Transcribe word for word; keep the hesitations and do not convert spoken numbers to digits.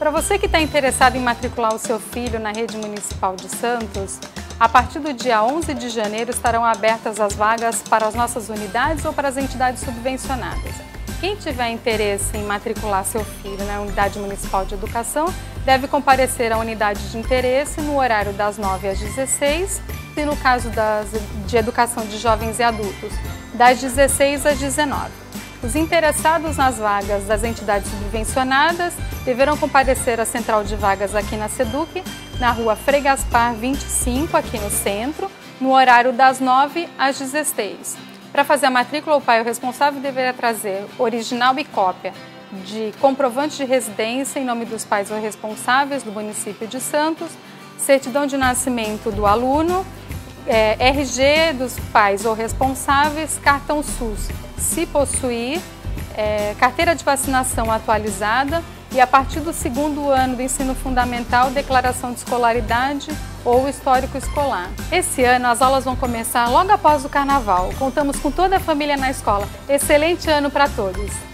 Para você que está interessado em matricular o seu filho na Rede Municipal de Santos, a partir do dia onze de janeiro estarão abertas as vagas para as nossas unidades ou para as entidades subvencionadas. Quem tiver interesse em matricular seu filho na Unidade Municipal de Educação deve comparecer à unidade de interesse no horário das nove às dezesseis e no caso das, de educação de jovens e adultos, das dezesseis às dezenove. Os interessados nas vagas das entidades subvencionadas deverão comparecer à Central de Vagas aqui na Seduc, na rua Frei Gaspar vinte e cinco, aqui no centro, no horário das nove às dezesseis. Para fazer a matrícula, o pai ou responsável deverá trazer original e cópia de comprovante de residência em nome dos pais ou responsáveis do município de Santos, certidão de nascimento do aluno, é, R G dos pais ou responsáveis, cartão SUS, se possuir, é, carteira de vacinação atualizada e, a partir do segundo ano do ensino fundamental, declaração de escolaridade ou histórico escolar. Esse ano as aulas vão começar logo após o Carnaval. Contamos com toda a família na escola. Excelente ano para todos!